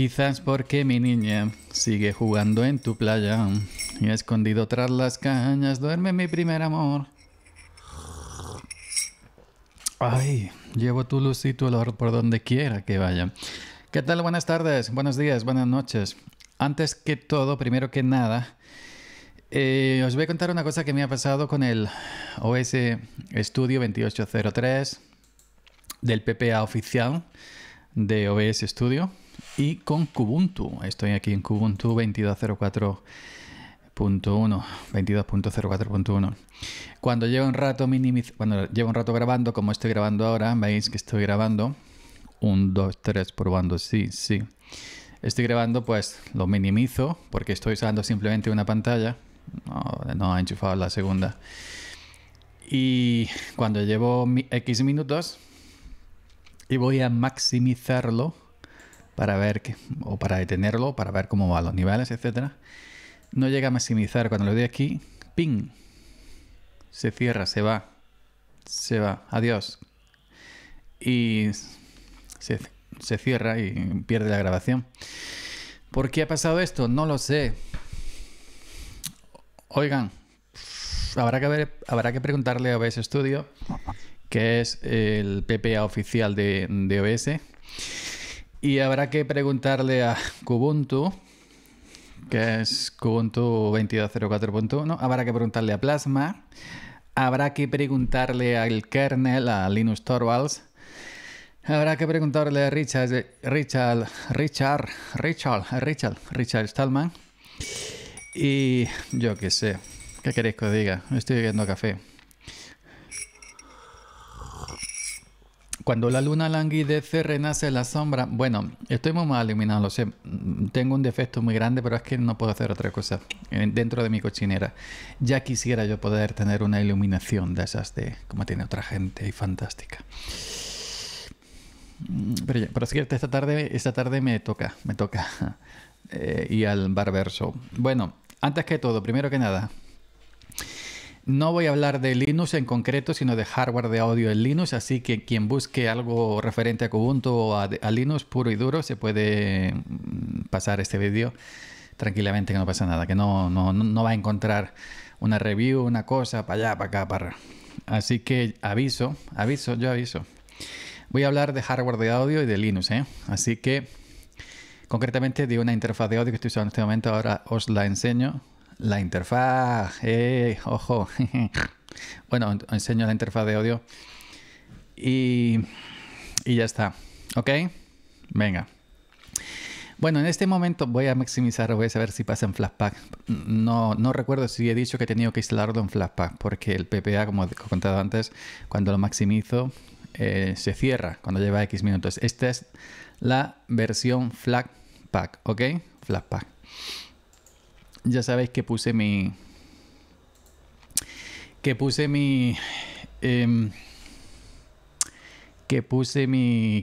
Quizás porque mi niña sigue jugando en tu playa y escondido tras las cañas duerme mi primer amor. Ay, llevo tu luz y tu olor por donde quiera que vaya. ¿Qué tal? Buenas tardes, buenos días, buenas noches. Antes que todo, primero que nada, os voy a contar una cosa que me ha pasado con el OBS Studio 2803 del PPA oficial de OBS Studio. Y con Kubuntu, estoy aquí en Kubuntu 22.04.1. Cuando llevo un rato grabando, como estoy grabando ahora, veis que estoy grabando 1, 2, 3, probando, sí. Estoy grabando, pues lo minimizo porque estoy usando simplemente una pantalla. No he enchufado la segunda. Y cuando llevo X minutos y voy a maximizarlo para ver que, o para detenerlo, para ver cómo van los niveles, etcétera, no llega a maximizar. Cuando lo doy aquí, ¡ping! Se cierra, se va, adiós. Y se cierra y pierde la grabación. ¿Por qué ha pasado esto? No lo sé. Oigan, habrá que preguntarle a OBS Studio, que es el PPA oficial de OBS. Y habrá que preguntarle a Kubuntu, que es Kubuntu 22.04.1. Habrá que preguntarle a Plasma. Habrá que preguntarle al kernel, a Linus Torvalds. Habrá que preguntarle a Richard Stallman. Y yo qué sé. ¿Qué queréis que os diga? Estoy bebiendo café. Cuando la luna languidece, renace la sombra. Bueno, estoy muy mal iluminado, lo sé. Tengo un defecto muy grande, pero es que no puedo hacer otra cosa dentro de mi cochinera. Ya quisiera yo poder tener una iluminación de esas de como tiene otra gente y fantástica. Pero es cierto, esta tarde me toca ir al barber show. Bueno, antes que todo, primero que nada, no voy a hablar de Linux en concreto, sino de hardware de audio en Linux, así que quien busque algo referente a Ubuntu o a Linux puro y duro se puede pasar este vídeo tranquilamente, que no pasa nada, que no va a encontrar una review, una cosa, para allá, para acá, para... Así que yo aviso. Voy a hablar de hardware de audio y de Linux, ¿eh? Así que, concretamente, de una interfaz de audio que estoy usando en este momento, ahora os la enseño. La interfaz, ojo. Bueno, enseño la interfaz de audio y ya está. ¿Ok? Venga. Bueno, en este momento voy a maximizar, voy a saber si pasa en Flatpak. No recuerdo si he dicho que he tenido que instalarlo en Flatpak, porque el PPA, como he contado antes, cuando lo maximizo se cierra cuando lleva X minutos. Esta es la versión Flatpak, ¿ok? Flatpak. Ya sabéis que puse mi...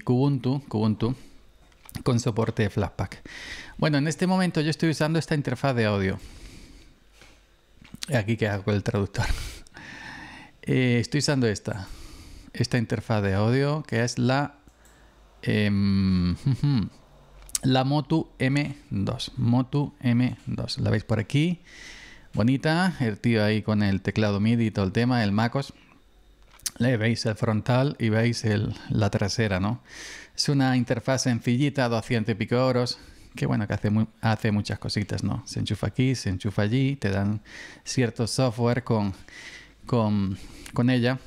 Kubuntu con soporte de Flatpak. Bueno, en este momento yo estoy usando esta interfaz de audio. Aquí que hago el traductor. Estoy usando esta interfaz de audio, que es la Motu M2. Motu M2. La veis por aquí. Bonita. El tío ahí con el teclado MIDI y todo el tema. El MacOS. Le veis el frontal y veis la trasera, ¿no? Es una interfaz sencillita, 200 y pico euros. Que bueno, que hace muchas cositas, ¿no? Se enchufa aquí, se enchufa allí. Te dan cierto software con ella.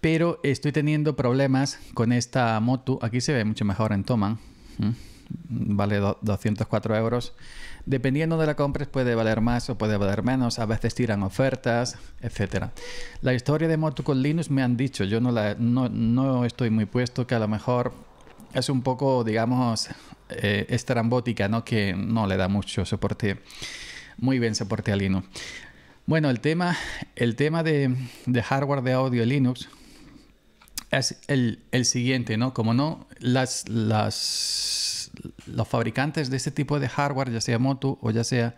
Pero estoy teniendo problemas con esta Motu. Aquí se ve mucho mejor en Thomann. Vale 204 euros. Dependiendo de la compra puede valer más o puede valer menos. A veces tiran ofertas, etc. La historia de Motu con Linux me han dicho. Yo no estoy muy puesto, que a lo mejor es un poco, digamos, estrambótica, ¿no? Que no le da mucho soporte. Muy bien soporte a Linux. Bueno, el tema de hardware de audio Linux... es el siguiente, ¿no? Como no, los fabricantes de este tipo de hardware, ya sea Motu o ya sea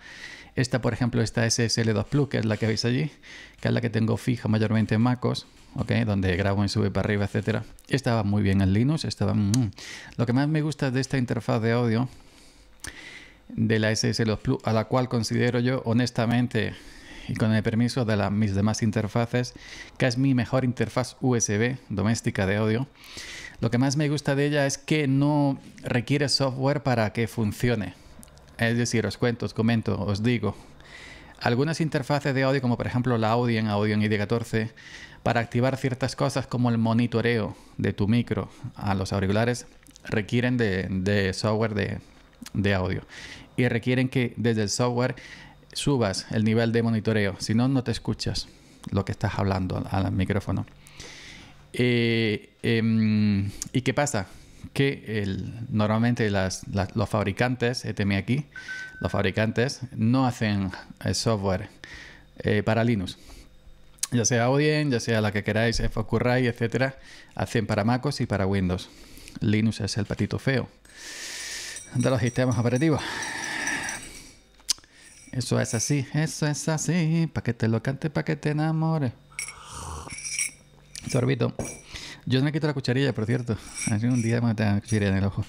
esta, por ejemplo, esta SSL2 Plus, que es la que veis allí, que es la que tengo fija mayormente en MacOS, ¿ok? Donde grabo y sube para arriba, etcétera. Estaba muy bien en Linux. Estaba... Lo que más me gusta de esta interfaz de audio de la SSL Plus, a la cual considero yo, honestamente, y con el permiso de mis demás interfaces, que es mi mejor interfaz USB doméstica de audio. Lo que más me gusta de ella es que no requiere software para que funcione. Es decir, os cuento, os comento, os digo. Algunas interfaces de audio, como por ejemplo la Audient ID14, para activar ciertas cosas como el monitoreo de tu micro a los auriculares, requieren de software de audio. Y requieren que desde el software subas el nivel de monitoreo, si no, no te escuchas lo que estás hablando al micrófono. ¿Y qué pasa? Que normalmente los fabricantes, eteme aquí, los fabricantes no hacen software para Linux. Ya sea Audient, ya sea la que queráis, Focusrite, etcétera, hacen para MacOS y para Windows. Linux es el patito feo de los sistemas operativos. Eso es así, pa' que te lo cante, pa' que te enamore. Sorbito. Yo no le quito la cucharilla, por cierto. Así un día me tengo la cucharilla en el ojo.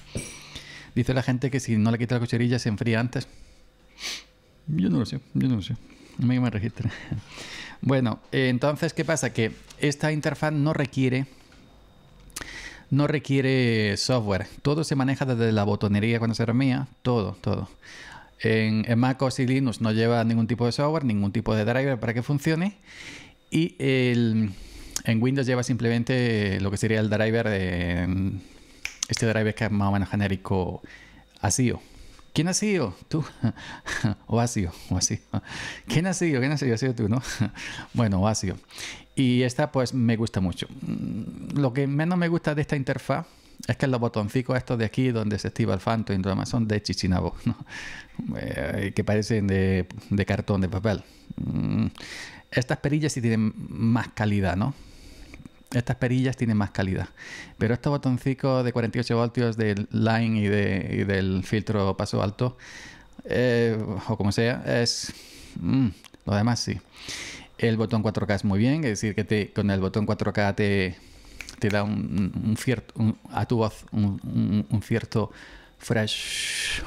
Dice la gente que si no le quito la cucharilla se enfría antes. Yo no lo sé, yo no lo sé. A mí me registra. Bueno, entonces, ¿qué pasa? Que esta interfaz no requiere software. Todo se maneja desde la botonería cuando se remía. Todo, todo. En MacOS y Linux no lleva ningún tipo de software, ningún tipo de driver para que funcione. Y en Windows lleva simplemente lo que sería el driver, este driver que es más o menos genérico, ASIO. ¿Quién ha sido? ¿Tú? O ASIO, o ASIO. ¿Quién ha sido? ¿Quién ha sido? Ha sido tú, ¿no? Bueno, o ASIO. Y esta pues me gusta mucho. Lo que menos me gusta de esta interfaz es que los botoncitos estos de aquí, donde se activa el Phantom y todo más, son de chichinabo, ¿no? Que parecen de cartón, de papel. Estas perillas sí tienen más calidad, ¿no? Estas perillas tienen más calidad. Pero estos botoncitos de 48 voltios del line y del filtro paso alto, o como sea, es... lo demás sí. El botón 4K es muy bien, es decir, que con el botón 4K te da a tu voz un cierto fresh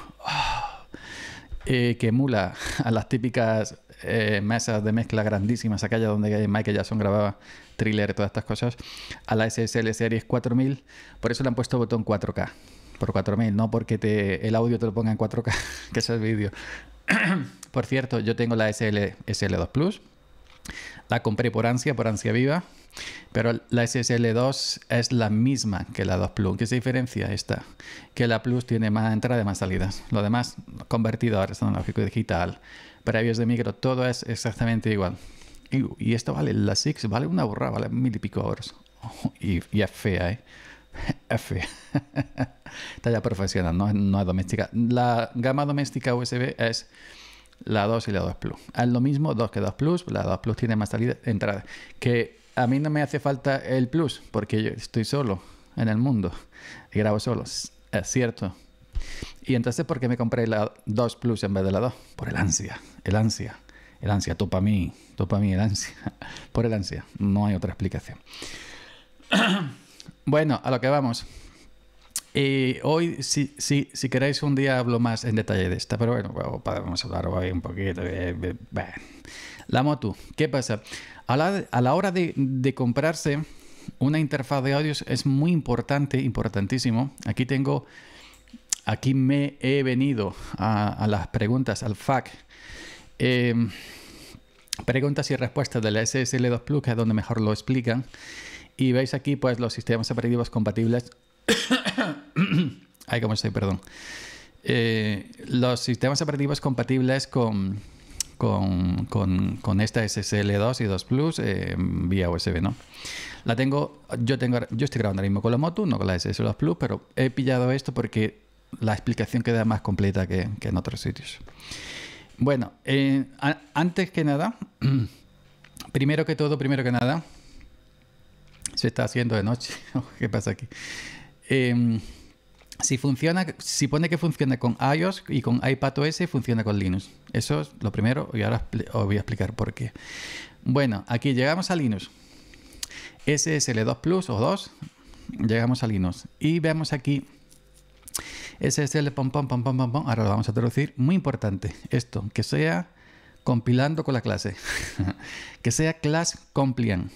que emula a las típicas mesas de mezcla grandísimas, aquellas donde Michael Jackson grababa Thriller y todas estas cosas, a la SSL Series 4000. Por eso le han puesto botón 4K, por 4000, no porque el audio te lo ponga en 4K, que es el vídeo. Por cierto, yo tengo la SSL2 Plus, la compré por ansia viva. Pero la SSL2 es la misma que la 2 Plus. ¿Qué se diferencia esta? Que la Plus tiene más entrada y más salidas. Lo demás, convertidores, analógico y digital, previos de micro, todo es exactamente igual. Y esto vale, la 6 vale una burra, vale 1000 y pico euros. Oh, y es fea, ¿eh? Es fea. Está ya profesional, no es doméstica. La gama doméstica USB es... la 2 y la 2 Plus. Es lo mismo 2 que 2 Plus. La 2 Plus tiene más salida, entrada. Que a mí no me hace falta el Plus porque yo estoy solo en el mundo y grabo solo. Es cierto. Y entonces, ¿por qué me compré la 2 Plus en vez de la 2? Por el ansia. El ansia. El ansia. Tú para mí. Tú para mí el ansia. Por el ansia. No hay otra explicación. Bueno, a lo que vamos. Hoy, si queréis, un día hablo más en detalle de esta, pero bueno, vamos a hablar hoy un poquito. La Motu, ¿qué pasa? A la hora de comprarse una interfaz de audios es muy importante, importantísimo. Aquí me he venido a las preguntas, al FAQ. Preguntas y respuestas de la SSL2 Plus, que es donde mejor lo explican. Y veis aquí pues los sistemas operativos compatibles. Ay, como estoy, perdón. Los sistemas operativos compatibles con esta SSL2 y 2 Plus vía USB, ¿no? Yo estoy grabando ahora mismo con la Motu, no con la SSL2 Plus, pero he pillado esto porque la explicación queda más completa que en otros sitios. Bueno, antes que nada, primero que nada, se está haciendo de noche. ¿Qué pasa aquí? Si pone que funciona con iOS y con iPadOS, funciona con Linux. Eso es lo primero, y ahora os voy a explicar por qué. Bueno, aquí llegamos a Linux. SSL2 Plus o 2, llegamos al Linux y vemos aquí SSL pom pom pom. Ahora lo vamos a traducir. Muy importante esto, que sea compilando con la clase, que sea class compliant.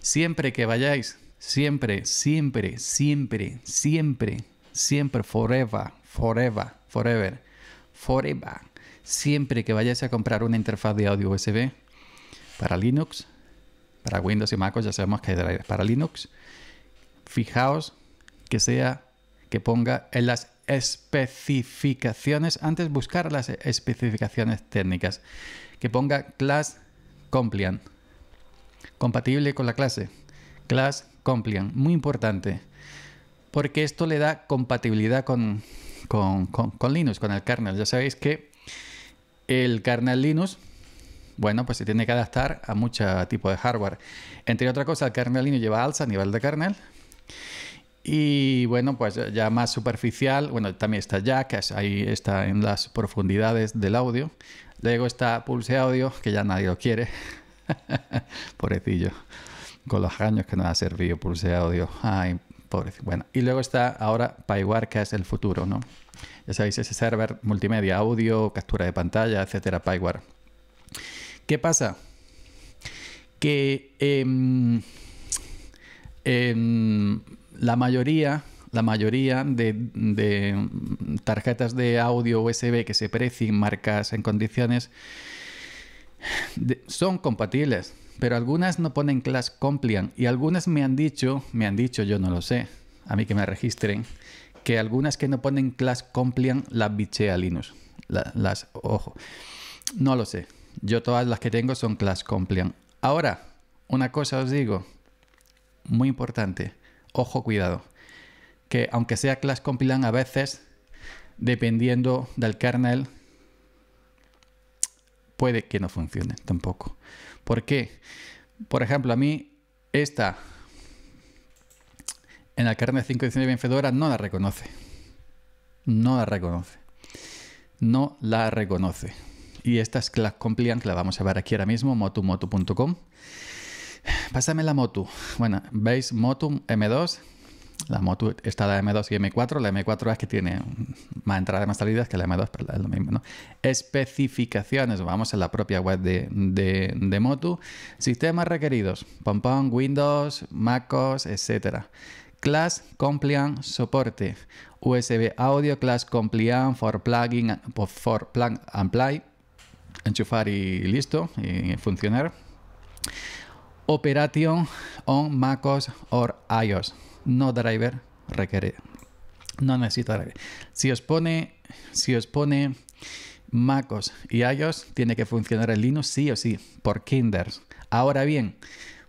Siempre que vayáis, siempre, forever, siempre que vayáis a comprar una interfaz de audio USB para Linux, para Windows y MacOS, ya sabemos que es para Linux, fijaos que sea, que ponga en las especificaciones, antes buscar las especificaciones técnicas, que ponga class compliant, compatible con la clase, class compliant, muy importante, porque esto le da compatibilidad con Linux, con el kernel. Ya sabéis que el kernel Linux, bueno, pues se tiene que adaptar a muchos tipos de hardware. Entre otras cosas, el kernel Linux lleva ALSA a nivel de kernel. Y bueno, pues ya más superficial, bueno, también está Jack, ahí está en las profundidades del audio. Luego está PulseAudio, que ya nadie lo quiere. Pobrecillo, con los años que nos ha servido PulseAudio. Ay, pobrecillo. Bueno, y luego está ahora Pipewire, que es el futuro, ¿no? Ya sabéis, ese server multimedia, audio, captura de pantalla, etcétera, Pipewire. ¿Qué pasa? Que la mayoría de tarjetas de audio USB que se precien, marcas en condiciones, son compatibles, pero algunas no ponen class compliant, y algunas me han dicho, yo no lo sé, a mí que me registren, que algunas que no ponen class compliant las bichea Linux. Ojo, no lo sé. Yo todas las que tengo son class compliant. Ahora, una cosa os digo, muy importante, ojo, cuidado, que aunque sea class compliant, a veces, dependiendo del kernel, puede que no funcione tampoco. ¿Por qué? Por ejemplo, a mí esta, en el kernel 5.19 en Fedora, no la reconoce. No la reconoce. Y esta es class compliant, que la vamos a ver aquí ahora mismo, motu.com. Pásame la Motu. Bueno, veis Motu M2. La Motu está, la M2 y M4. La M4 es que tiene más entradas y más salidas que la M2, pero es lo mismo, ¿no? Especificaciones. Vamos a la propia web de Motu. Sistemas requeridos. Pompón, Windows, MacOS, etc. Class compliant soporte. USB audio, class compliant for plugin, for plug and play. Enchufar y listo. Y funcionar. Operation on MacOS or iOS. No driver requiere. No necesita driver. Si os pone MacOS y iOS, tiene que funcionar en Linux sí o sí, por kinders. Ahora bien,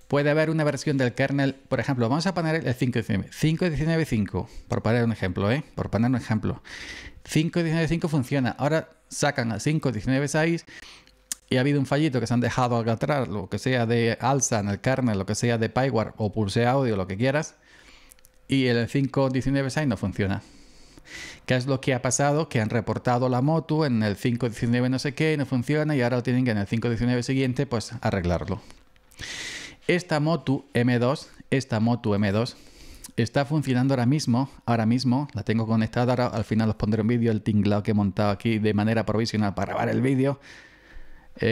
puede haber una versión del kernel, por ejemplo, vamos a poner el 5.19.5, por poner un ejemplo, ¿eh? Por poner un ejemplo. 5.19.5 funciona, ahora sacan a 5.19.6 y ha habido un fallito que se han dejado acá atrás, lo que sea de ALSA en el kernel, lo que sea de Pipewire o PulseAudio, lo que quieras, y el 5.19.6 no funciona. ¿Qué es lo que ha pasado? Que han reportado la Motu en el 5.19 no sé qué, no funciona, y ahora lo tienen que en el 5.19 siguiente pues arreglarlo. Esta Motu M2 está funcionando ahora mismo, la tengo conectada, ahora al final os pondré un vídeo, el tinglado que he montado aquí de manera provisional para grabar el vídeo,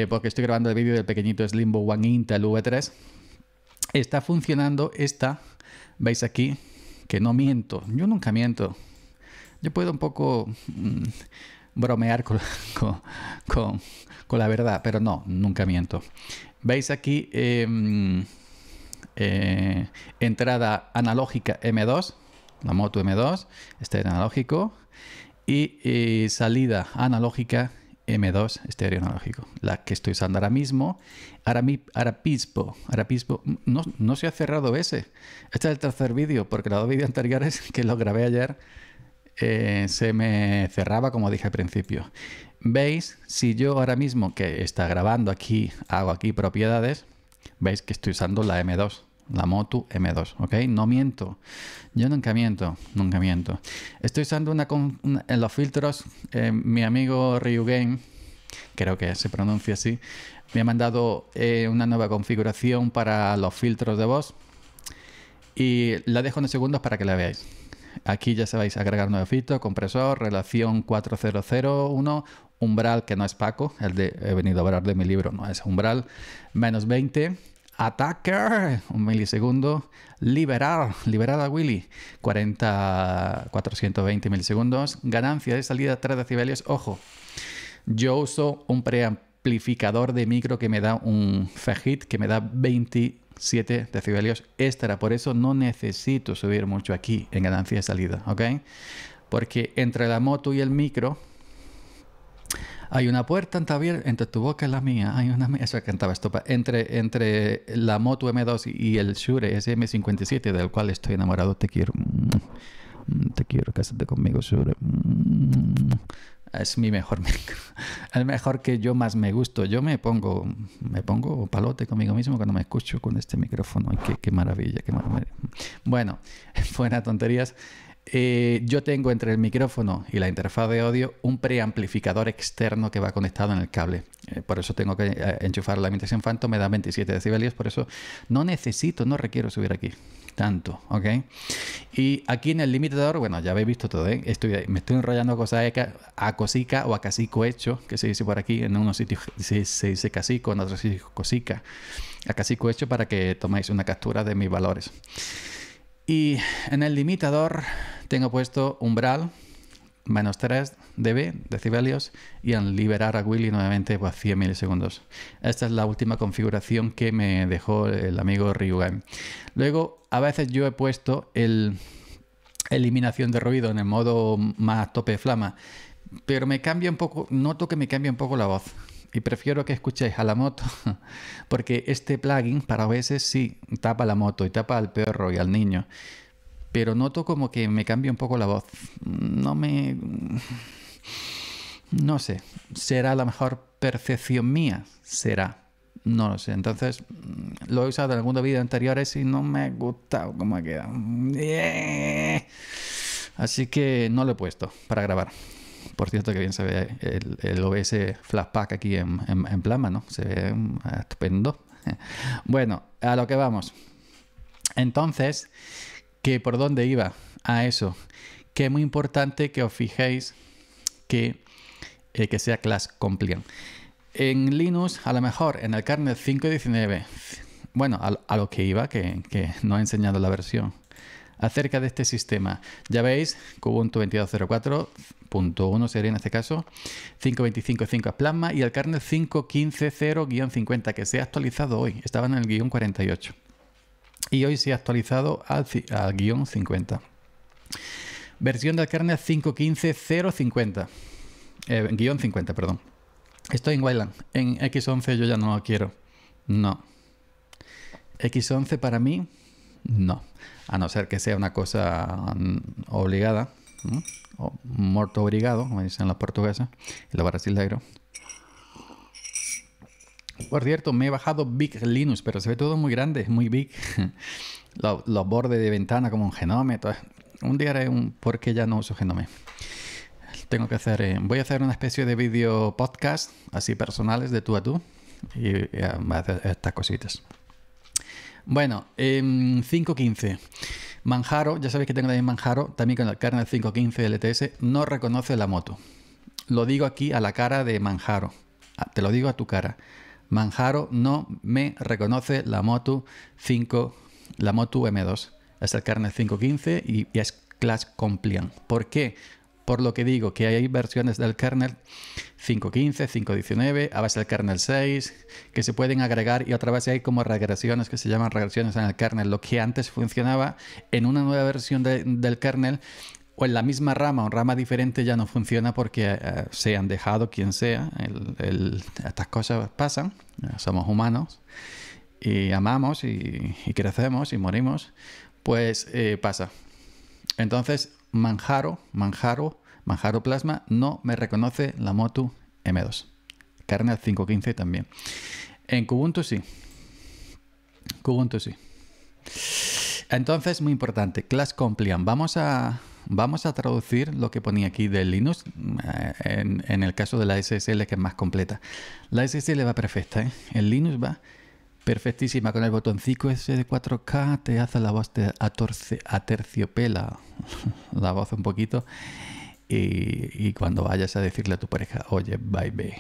porque estoy grabando el vídeo del pequeñito Slimbo One Intel V3. Está funcionando esta, veis aquí, que no miento, yo nunca miento, yo puedo un poco bromear con la verdad, pero no, nunca miento. Veis aquí entrada analógica M2, la Motu M2, estéreo analógico, y salida analógica M2, estéreo analógico, la que estoy usando ahora mismo. Ahora mismo, no se ha cerrado ese. Este es el tercer vídeo, porque los dos vídeos anteriores que los grabé ayer se me cerraba, como dije al principio. Veis, si yo ahora mismo que está grabando aquí, hago aquí propiedades, veis que estoy usando la M2, la Motu M2, ¿ok? No miento, yo nunca miento. Estoy usando en los filtros, mi amigo Ryugain, creo que se pronuncia así, me ha mandado una nueva configuración para los filtros de voz, y la dejo unos segundos para que la veáis. Aquí ya sabéis, agregar nuevo filtro, compresor, relación 4001, umbral que no es Paco, el de he venido a hablar de mi libro, no es umbral, menos 20, attacker, un milisegundo, liberar a Willy, 420 milisegundos, ganancia de salida 3 decibelios, ojo, yo uso un preamplificador de micro que me da un Fethead que me da 27 decibelios extra, por eso no necesito subir mucho aquí en ganancia de salida, ¿ok? Porque entre la moto y el micro hay una puerta entreabierta, entre tu boca y la mía, hay una... Eso cantaba estopa. Entre la Motu M2 y el Shure SM57, del cual estoy enamorado, te quiero, cásate conmigo, Shure. Es mi mejor micro, el mejor que yo más me gusto. Yo me pongo palote conmigo mismo cuando me escucho con este micrófono. Qué maravilla, qué maravilla. Bueno, fuera tonterías. Yo tengo entre el micrófono y la interfaz de audio un preamplificador externo que va conectado en el cable, por eso tengo que enchufar la imitación Phantom, me da 27 decibelios, por eso no necesito, no requiero subir aquí tanto, ¿ok? Y aquí en el limitador, bueno, ya habéis visto todo, ¿eh? Me estoy enrollando a cosica o a casico hecho, que se dice por aquí, en unos sitios se dice casico, en otros sitios cosica, a casico hecho, para que tomáis una captura de mis valores. Y en el limitador tengo puesto umbral, menos 3 dB, decibelios, y en liberar a Willy nuevamente, pues 100 milisegundos. Esta es la última configuración que me dejó el amigo Ryugain. Luego, a veces yo he puesto el eliminación de ruido en el modo más tope de flama, pero me cambia un poco, noto que me cambia un poco la voz. Y prefiero que escuchéis a la moto, porque este plugin para OBS sí tapa la moto y tapa al perro y al niño, pero noto como que me cambia un poco la voz. No sé, será la mejor percepción mía, será. No lo sé, entonces lo he usado en algunos vídeos anteriores y no me ha gustado cómo ha quedado. Así que no lo he puesto para grabar. Por cierto, que bien se ve el OBS Flashpack aquí en Plasma, ¿no? Se ve estupendo. Bueno, a lo que vamos. Entonces, ¿que por dónde iba? A eso. Que es muy importante que os fijéis que sea class compliant. En Linux, a lo mejor, en el kernel 5.19, bueno, a lo que iba, que no he enseñado la versión. Acerca de este sistema, ya veis, Kubuntu 22.04.1 sería en este caso, 5.25.5 es Plasma y el kernel 5.15.0-50 que se ha actualizado hoy, estaba en el guión 48 y hoy se ha actualizado al guión 50. Versión del kernel 5.15.0-50, guión 50, perdón. Estoy en Wine, en X11 yo ya no lo quiero, no. X11 para mí, no. A no ser que sea una cosa obligada, ¿no? O muerto obligado, como dicen los portugueses y los brasileiros. Por cierto, me he bajado Big Linux, pero se ve todo muy grande, muy big. Los bordes de ventana como un GNOME. Un día haré un porque ya no uso GNOME. Tengo que hacer, voy a hacer una especie de video podcast, así personales, de tú a tú, y voy a hacer estas cositas. Bueno, 5.15. Manjaro, ya sabéis que tengo también Manjaro, también con el kernel 5.15 LTS, no reconoce la moto. Lo digo aquí a la cara de Manjaro. Te lo digo a tu cara. Manjaro no me reconoce la moto 5, la Motu M2. Es el kernel 5.15 y es class compliant. ¿Por qué? Por lo que digo, que hay versiones del kernel 5.15, 5.19, a base del kernel 6, que se pueden agregar y otra vez hay como regresiones que se llaman regresiones en el kernel. Lo que antes funcionaba en una nueva versión del kernel o en la misma rama o rama diferente ya no funciona porque se han dejado quien sea. Estas cosas pasan, somos humanos y amamos y crecemos y morimos, pues pasa. Entonces... Manjaro Plasma no me reconoce la Motu M2. Kernel 5.15 también. En Kubuntu sí. Kubuntu sí. Entonces, muy importante, class compliant. Vamos a traducir lo que ponía aquí de Linux en el caso de la SSL, que es más completa. La SSL va perfecta, ¿eh? El Linux va perfectísima con el botoncito ese de 4K, te hace la voz aterciopela la voz un poquito, y cuando vayas a decirle a tu pareja, oye, baby,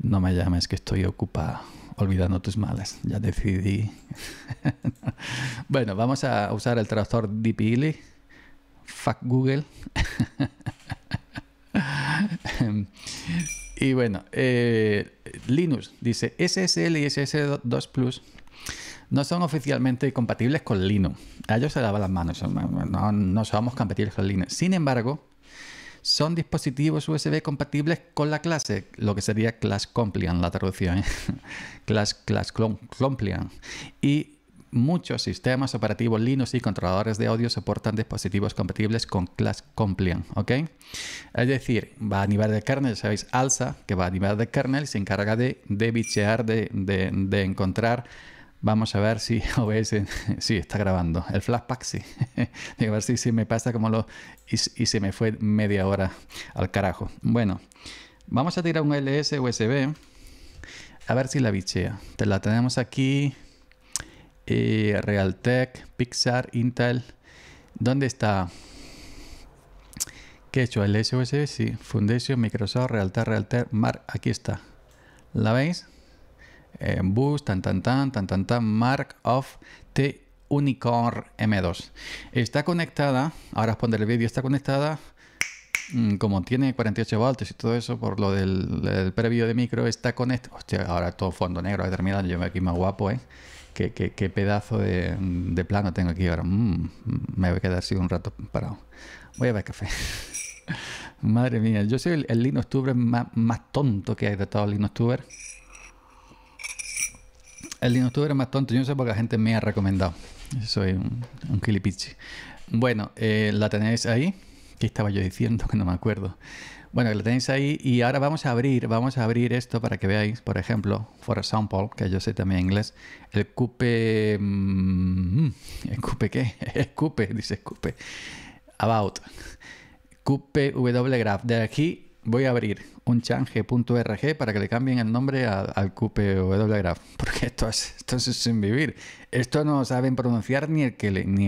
no me llames, que estoy ocupada olvidando tus males, ya decidí. Bueno, vamos a usar el traductor DPL, fuck Google. Y bueno, Linus dice, SSL y SSL2 Plus no son oficialmente compatibles con Linux. A ellos se lavan las manos, no somos compatibles con Linux. Sin embargo, son dispositivos USB compatibles con la clase, lo que sería Class Compliant, la traducción, ¿eh? Class Compliant. Y muchos sistemas operativos Linux y controladores de audio soportan dispositivos compatibles con Class Compliant, ¿ok? Es decir, va a nivel de kernel, ya sabéis, ALSA, que va a nivel de kernel y se encarga de bichear, de encontrar. Vamos a ver si OBS sí está grabando. El flashback sí. A ver si me pasa como lo... Y se me fue media hora al carajo. Bueno, vamos a tirar un LS USB. A ver si la bichea. Te la tenemos aquí... Realtek, Pixar, Intel. ¿Dónde está? ¿Qué he hecho? ¿El SUSB? Sí. Foundation, Microsoft, Realtek, Mark. Aquí está. ¿La veis? Bus, tan, Mark of T Unicorn M2. Está conectada. Ahora os pondré el vídeo. Está conectada. Como tiene 48 voltios y todo eso, por lo del previo de micro, está conectada. Hostia, ahora todo fondo negro. He terminado. Yo me aquí más guapo, ¿eh? Qué pedazo de plano tengo aquí ahora. Me voy a quedar así un rato parado. Voy a ver café. Madre mía, yo soy el Linuxtuber más tonto que hay de todos los Linuxtubers. El Linuxtuber es más tonto. Yo no sé por qué la gente me ha recomendado. Soy un gilipichi. Bueno, la tenéis ahí. ¿Qué estaba yo diciendo? Que no me acuerdo. Bueno, la tenéis ahí y ahora vamos a abrir esto para que veáis, por ejemplo, for example, que yo sé también inglés, el QP... QP, about, QPWGraph. De aquí voy a abrir un change.rg para que le cambien el nombre al QPWGraph, porque esto es sin vivir. Esto no saben pronunciar ni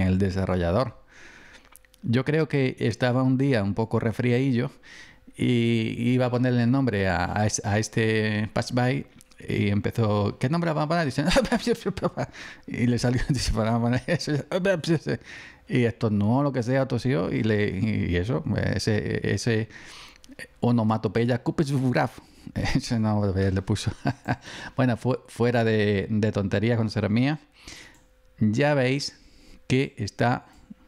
el desarrollador. Yo creo que estaba un día un poco refriadillo y iba a ponerle el nombre a este patch-by y empezó, ¿qué nombre vamos a poner? Dicen, y le salió, dice, vamos a poner eso, y estornudó, lo que sea, tosió, y eso, ese onomatopeya, QPWGraph, eso no le puso. Bueno, fuera de tonterías con ser mía, ya veis que está...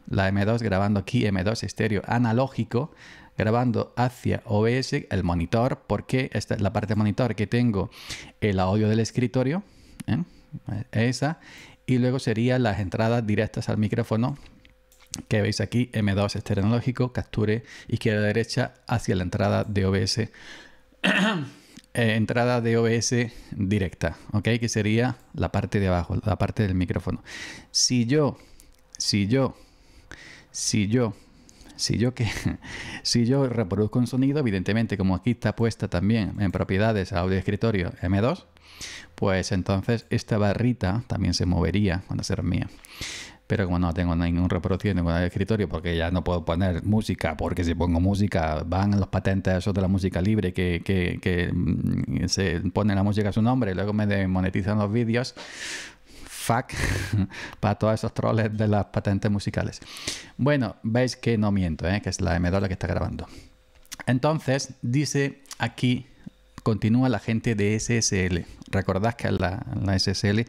La M2 grabando aquí, M2 estéreo analógico, grabando hacia OBS, el monitor, porque esta es la parte de monitor que tengo el audio del escritorio, ¿eh? Esa, y luego serían las entradas directas al micrófono que veis aquí, M2 estéreo analógico, capture izquierda-derecha hacia la entrada de OBS, entrada de OBS directa, ¿ok? Que sería la parte de abajo, la parte del micrófono. Si yo reproduzco un sonido, evidentemente, como aquí está puesta también en propiedades audio escritorio M2, pues entonces esta barrita también se movería cuando será mía. Pero como no tengo ningún reproducción en el escritorio, porque ya no puedo poner música, porque si pongo música van los patentes esos de la música libre que se pone la música a su nombre y luego me desmonetizan los vídeos. Fuck, para todos esos troles de las patentes musicales. Bueno, veis que no miento, ¿eh? Que es la M2 la que está grabando. Entonces, dice aquí, continúa la gente de SSL. Recordad que la SSL,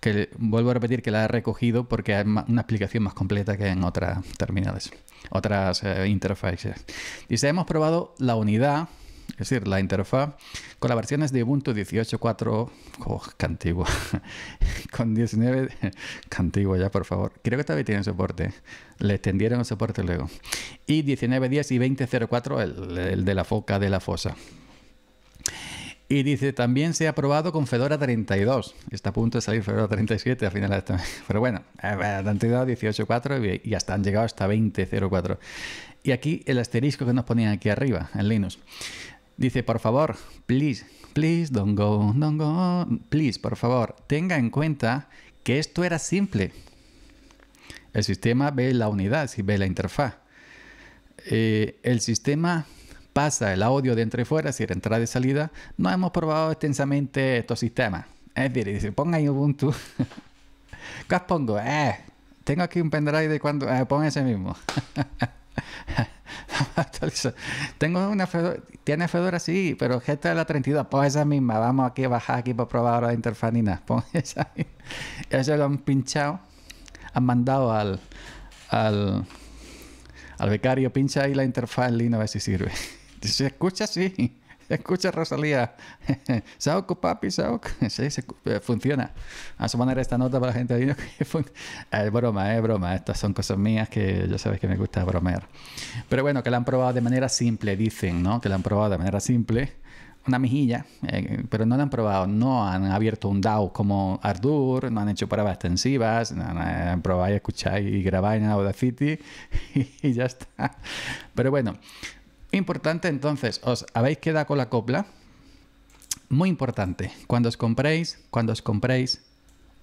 que vuelvo a repetir que la he recogido porque hay una explicación más completa que en otras terminales, otras interfaces. Dice, hemos probado la unidad, es decir, la interfaz, con las versiones de Ubuntu 18.4, oh, qué antiguo, con 19, qué antiguo ya, por favor, creo que todavía tienen soporte, le extendieron el soporte luego, y 19.10 y 20.04, el de la foca de la fosa. Y dice, también se ha probado con Fedora 32. Está a punto de salir Fedora 37 al final de este mes. Pero bueno, cantidad 18.4 y hasta han llegado hasta 20.04. Y aquí el asterisco que nos ponían aquí arriba en Linux. Dice, por favor, please, please don't go, please, por favor, tenga en cuenta que esto era simple. El sistema ve la unidad, si ve la interfaz. El sistema pasa el audio de entre y fuera, si era entrada y salida. No hemos probado extensamente estos sistemas. Es decir, si ponga ahí Ubuntu, ¿qué os pongo? Tengo aquí un pendrive de cuando... pon ese mismo. Tengo una Fedora, tiene Fedora, sí, pero esta es la 32, pon esa misma. Vamos aquí a bajar aquí para probar la interfaz, pon esa misma. Eso lo han pinchado, han mandado al becario, pincha ahí la interfaz Linux a ver si sirve. Se escucha, sí, se escucha, Rosalía. Saoko, papi, Saoko. Sí, funciona. A su manera, esta nota para la gente de Linux. Es broma, es broma. Estas son cosas mías que yo sabéis que me gusta bromear. Pero bueno, que la han probado de manera simple, dicen, ¿no? Que la han probado de manera simple. Una mejilla, pero no la han probado, no han abierto un DAW como Ardour, no han hecho pruebas extensivas, no han probado, escucháis y grabáis en Audacity y ya está. Pero bueno, importante entonces, os habéis quedado con la copla, muy importante, cuando os compréis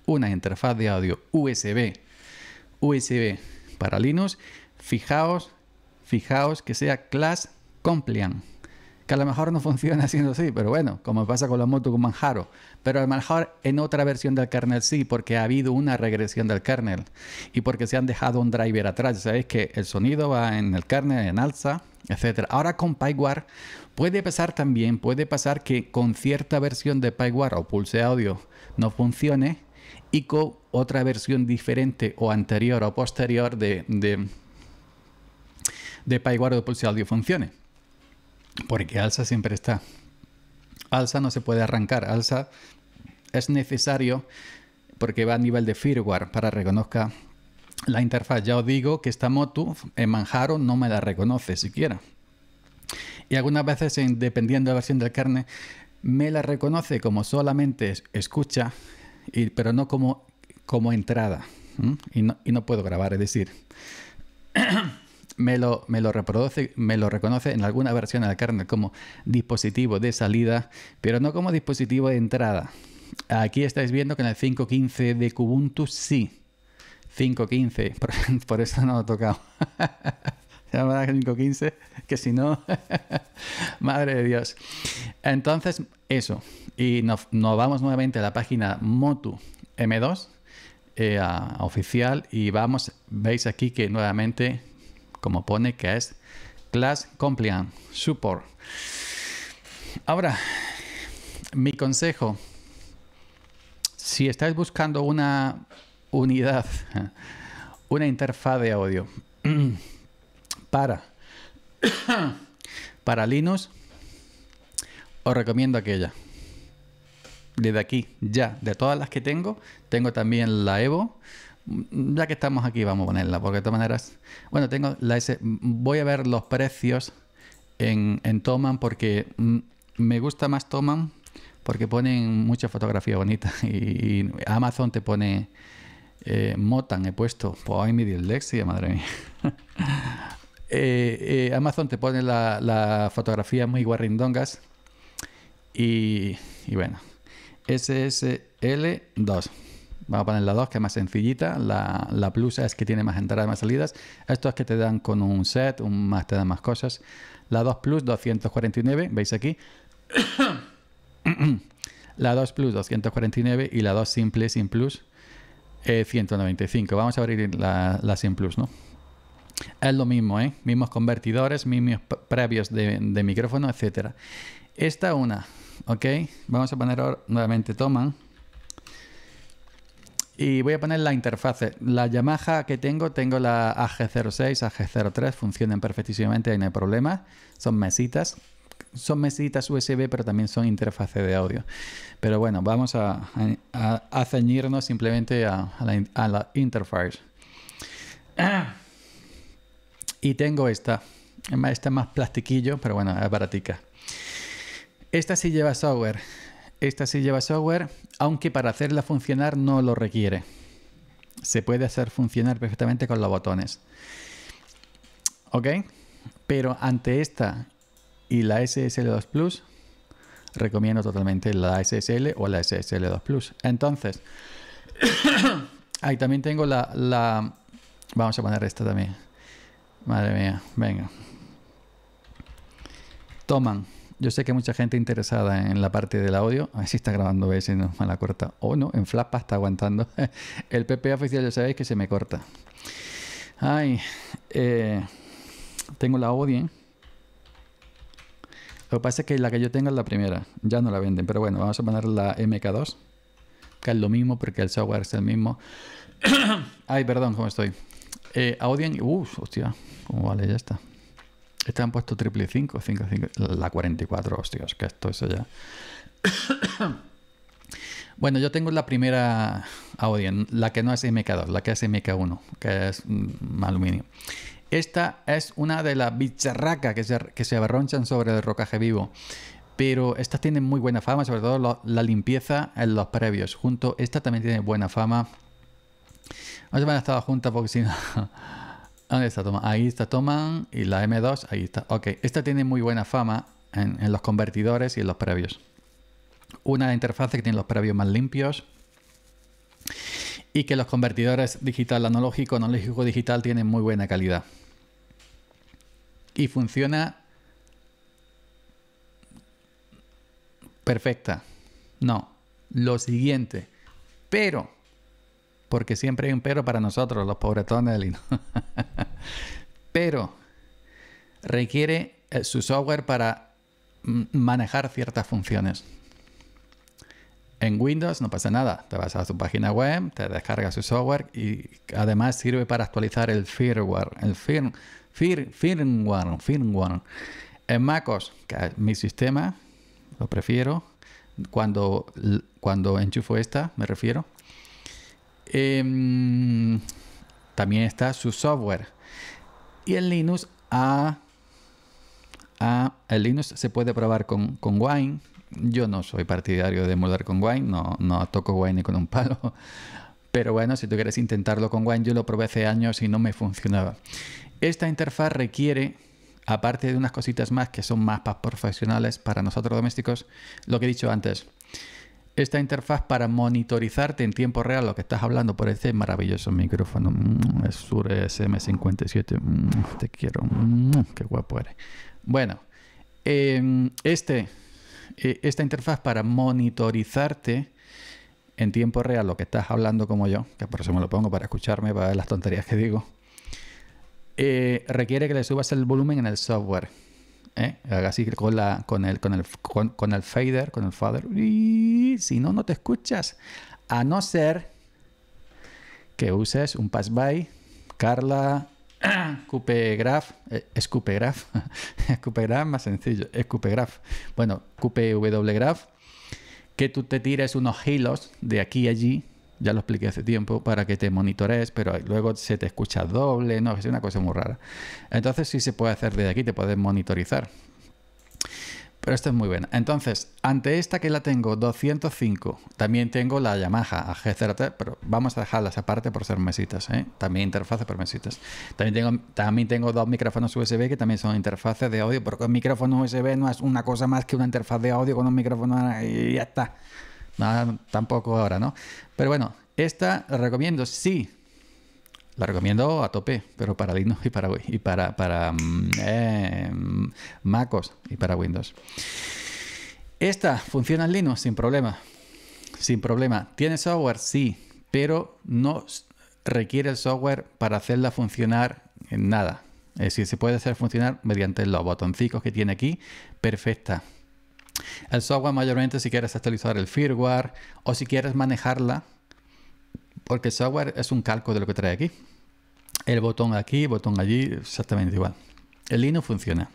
una interfaz de audio USB para Linux, fijaos que sea class compliant. Que a lo mejor no funciona haciendo así, pero bueno, como pasa con la Motu con Manjaro. Pero a lo mejor en otra versión del kernel sí, porque ha habido una regresión del kernel y porque se han dejado un driver atrás. Sabéis que el sonido va en el kernel, en ALSA, etc. Ahora con Pipewire puede pasar que con cierta versión de Pipewire o PulseAudio no funcione y con otra versión diferente o anterior o posterior de Pipewire o de PulseAudio funcione. Porque ALSA siempre está. ALSA no se puede arrancar. ALSA es necesario porque va a nivel de firmware para reconozca la interfaz. Ya os digo que esta Motu en Manjaro no me la reconoce siquiera. Y algunas veces, dependiendo de la versión del kernel, me la reconoce como solamente escucha, pero no como entrada. Y no puedo grabar, es decir... Me lo reconoce en alguna versión del kernel como dispositivo de salida, pero no como dispositivo de entrada. Aquí estáis viendo que en el 5.15 de Kubuntu sí. 5.15, por eso no lo he tocado. Se llama el 5.15, que si no, madre de Dios. Entonces, eso. Y nos vamos nuevamente a la página Motu M2, a oficial, y vamos, veis aquí que nuevamente... como pone que es class compliant support. Ahora, mi consejo, si estáis buscando una unidad, una interfaz de audio para Linux, os recomiendo aquella. Desde aquí, ya, de todas las que tengo también la Evo. Ya que estamos aquí, vamos a ponerla, porque de todas maneras... Bueno, tengo la S... Voy a ver los precios en Thomann, porque me gusta más Thomann, porque ponen mucha fotografía bonita. Y Amazon te pone... Motan he puesto. Pues mi dislexia, madre mía. Amazon te pone la fotografía muy guarrindongas. Y bueno. SSL2. Vamos a poner la 2, que es más sencillita. La plus es que tiene más entradas, más salidas. Esto es que te dan con un set, te dan más cosas. La 2 plus 249, veis aquí. La 2 plus 249 y la 2 simple sin plus 195. Vamos a abrir la sin plus, ¿no? Es lo mismo, ¿eh? Mismos convertidores, mismos previos de micrófono, etc. Esta una, ¿ok? Vamos a poner ahora nuevamente Thomann. Y voy a poner la interfaz. La Yamaha que tengo la AG-06, AG-03, funcionan perfectísimamente, ahí no hay problema. Son mesitas USB, pero también son interfaces de audio. Pero bueno, vamos a ceñirnos simplemente a la interfaz. Y tengo esta. Esta es más plastiquillo, pero bueno, es baratica. Esta sí lleva software. Esta sí lleva software, aunque para hacerla funcionar no lo requiere. Se puede hacer funcionar perfectamente con los botones. ¿Ok? Pero ante esta y la SSL2 Plus, recomiendo totalmente la SSL o la SSL2 Plus. Entonces, ahí también tengo la... Vamos a poner esta también. Madre mía, venga. Thomann. Yo sé que hay mucha gente interesada en la parte del audio. A ver si está grabando, veis si no me la corta. Oh, no, en Flaspa está aguantando. El PP oficial ya sabéis que se me corta. Ay, tengo la Audient. Lo que pasa es que la que yo tengo es la primera. Ya no la venden, pero bueno, vamos a poner la MK2. Que es lo mismo porque el software es el mismo. Ay, perdón, ¿cómo estoy? Audient, hostia, como vale, ya está. Este han puesto triple 5, la 44, hostias, que esto, eso ya. Bueno, yo tengo la primera Audient, la que no es MK2, la que es MK1, que es aluminio. Esta es una de las bicharracas que se abarronchan sobre el rocaje vivo. Pero estas tienen muy buena fama, sobre todo la limpieza en los previos. Junto, esta también tiene buena fama. Vamos a ver, estaba junta porque si no... ¿Dónde está Thomann? Ahí está Thomann y la M2, ahí está. Ok, esta tiene muy buena fama en los convertidores y en los previos. Una interfaz que tiene los previos más limpios y que los convertidores digital analógico, analógico digital tienen muy buena calidad. Y funciona perfecta. No, lo siguiente. Pero... porque siempre hay un pero para nosotros, los pobretones de Linux. Pero requiere su software para manejar ciertas funciones. En Windows no pasa nada. Te vas a su página web, te descargas su software y además sirve para actualizar el firmware. El firmware. En MacOS, que es mi sistema, lo prefiero. Cuando enchufo esta, me refiero. También está su software. Y en Linux el Linux se puede probar con Wine. Yo no soy partidario de emular con Wine, no toco Wine ni con un palo, pero bueno, si tú quieres intentarlo con Wine, yo lo probé hace años y no me funcionaba. Esta interfaz requiere, aparte de unas cositas más que son más para profesionales, para nosotros domésticos, lo que he dicho antes. Esta interfaz para monitorizarte en tiempo real lo que estás hablando por este maravilloso micrófono. Es Shure SM57. Te quiero. Qué guapo eres. Bueno, esta interfaz para monitorizarte en tiempo real lo que estás hablando como yo, que por eso me lo pongo para escucharme, para ver las tonterías que digo, requiere que le subas el volumen en el software. Así con el fader, con el fader. Y si no, no te escuchas. A no ser que uses un pass-by, Carla, QPWGraph, es QPWGraph, QPWGraph más sencillo, es QPWGraph. Bueno, QPWGraph, que tú te tires unos hilos de aquí a allí, ya lo expliqué hace tiempo, para que te monitorees, pero luego se te escucha doble, no, es una cosa muy rara. Entonces sí se puede hacer desde aquí, te puedes monitorizar. Pero esta es muy buena. Entonces, ante esta que la tengo, 205, también tengo la Yamaha AG-03, pero vamos a dejarlas aparte por ser mesitas, ¿eh? También interfaces por mesitas. También tengo dos micrófonos USB que también son interfaces de audio, porque el micrófono USB no es una cosa más que una interfaz de audio con un micrófono y ya está. No, tampoco ahora, ¿no? Pero bueno, esta la recomiendo, sí. La recomiendo a tope, pero para Linux y para MacOS y para Windows. Esta funciona en Linux sin problema. Sin problema. ¿Tiene software? Sí, pero no requiere el software para hacerla funcionar en nada. Es decir, se puede hacer funcionar mediante los botoncitos que tiene aquí. Perfecta. El software mayormente si quieres actualizar el firmware o si quieres manejarla, porque el software es un calco de lo que trae aquí. El botón aquí, botón allí, exactamente igual. El Linux funciona.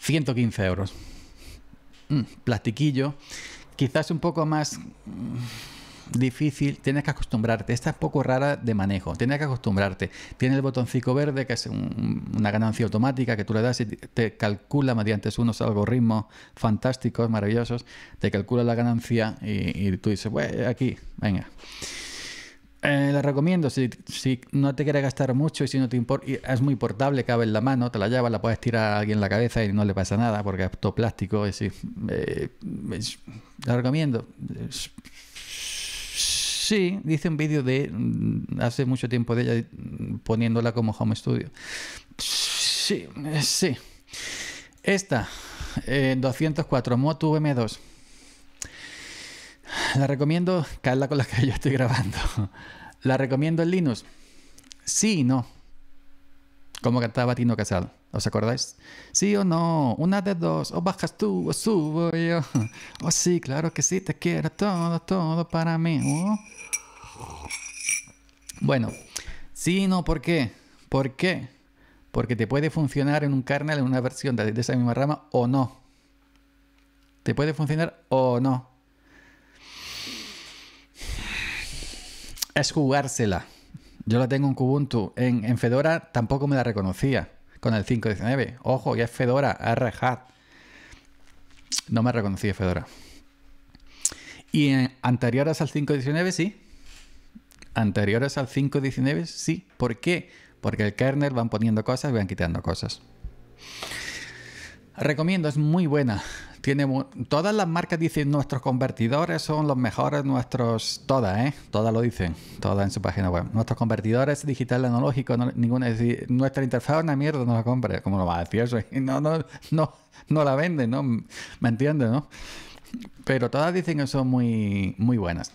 115 euros. Plastiquillo. Quizás un poco más difícil. Tienes que acostumbrarte. Esta es poco rara de manejo. Tienes que acostumbrarte. Tiene el botoncito verde, que es una ganancia automática que tú le das y te calcula mediante unos algoritmos fantásticos, maravillosos. Te calcula la ganancia y tú dices, bueno, aquí, venga. Lo recomiendo si no te quieres gastar mucho y si no te importa. Es muy portable, cabe en la mano, te la llevas, la puedes tirar a alguien en la cabeza y no le pasa nada porque es todo plástico. Y sí, lo recomiendo. Sí, hice un vídeo de hace mucho tiempo de ella poniéndola como home studio. Sí, sí. Esta, 204 Motu M2. La recomiendo, que es la con la que yo estoy grabando. ¿La recomiendo en Linux? Sí y no. Como cantaba Tino Casal, ¿os acordáis? Sí o no, una de dos, o bajas tú o subo yo. Oh sí, claro que sí, te quiero todo, todo para mí. Oh. Bueno, sí y no, ¿por qué? ¿Por qué? Porque te puede funcionar en un kernel, en una versión de esa misma rama o no. Te puede funcionar o no. Es jugársela. Yo la tengo en Kubuntu. En Fedora tampoco me la reconocía con el 5.19. Ojo, ya es Fedora, R-Hat. No me reconocía Fedora. Y anteriores al 5.19 sí. Anteriores al 5.19 sí. ¿Por qué? Porque el kernel van poniendo cosas y van quitando cosas. Recomiendo, es muy buena. Tiene todas las marcas dicen nuestros convertidores son los mejores, nuestros... Todas, ¿eh? Todas lo dicen, todas en su página web. Nuestros convertidores digital analógico, no, ninguna es decir, nuestra interfaz es una mierda, no la compre. ¿Cómo lo va a decir eso? No la venden, ¿no? ¿Me entiendes, no? Pero todas dicen que son muy buenas.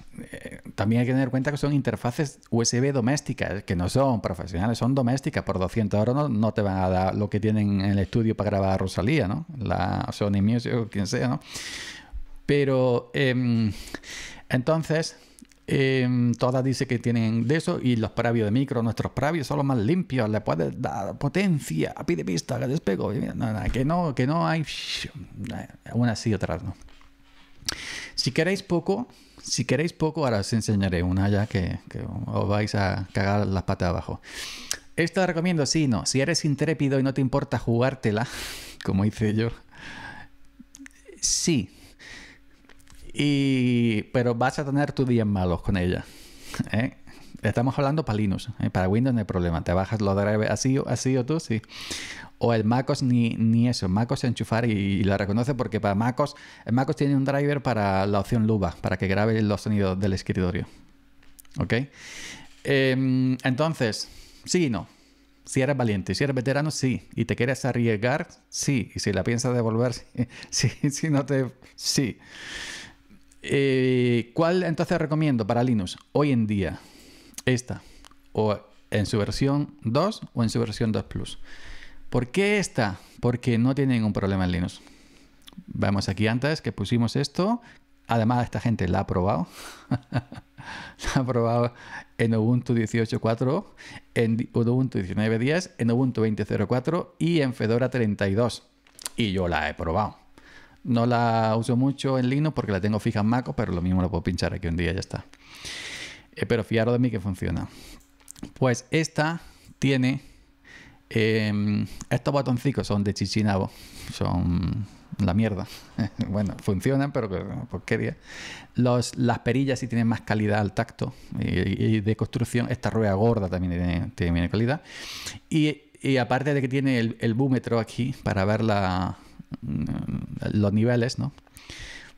También hay que tener cuenta que son interfaces USB domésticas, que no son profesionales, son domésticas. Por 200 euros no te van a dar lo que tienen en el estudio para grabar a Rosalía, ¿no? La Sony Music o quien sea, ¿no? Pero entonces todas dicen que tienen de eso y los pravios de micro, nuestros pravios son los más limpios, le puedes dar potencia, pide pista, que despego. Que no hay... Unas sí, otras no. Si queréis poco, ahora os enseñaré una ya que os vais a cagar las patas abajo. Esta la recomiendo, sí, no. Si eres intrépido y no te importa jugártela, como hice yo, sí. Pero vas a tener tus días malos con ella, ¿eh? Estamos hablando para Linux, ¿eh? Para Windows no hay problema. Te bajas los drivers ASIO tú, sí. O el MacOS ni eso. MacOS enchufar y la reconoce porque para MacOS... El MacOS tiene un driver para la opción Luba, para que grabe los sonidos del escritorio. ¿Ok? Entonces, sí y no. Si eres valiente, si eres veterano, sí. Y te quieres arriesgar, sí. Y si la piensas devolver, sí. Si no te... Sí. ¿Cuál entonces recomiendo para Linux hoy en día? Esta, o en su versión 2 o en su versión 2 Plus. ¿Por qué esta? Porque no tiene ningún problema en Linux. Vamos aquí antes que pusimos esto. Además, esta gente la ha probado. La ha probado en Ubuntu 18.4, en Ubuntu 19.10, en Ubuntu 20.04 y en Fedora 32. Y yo la he probado. No la uso mucho en Linux porque la tengo fija en MacOS, pero lo mismo lo puedo pinchar aquí un día y ya está. Pero fiaros de mí que funciona. Pues esta tiene estos botoncitos, son de chichinabo, son la mierda. Bueno, funcionan, pero porquería. Las perillas sí tienen más calidad al tacto y de construcción. Esta rueda gorda también tiene calidad. Y aparte de que tiene el búmetro aquí para ver los niveles, ¿no?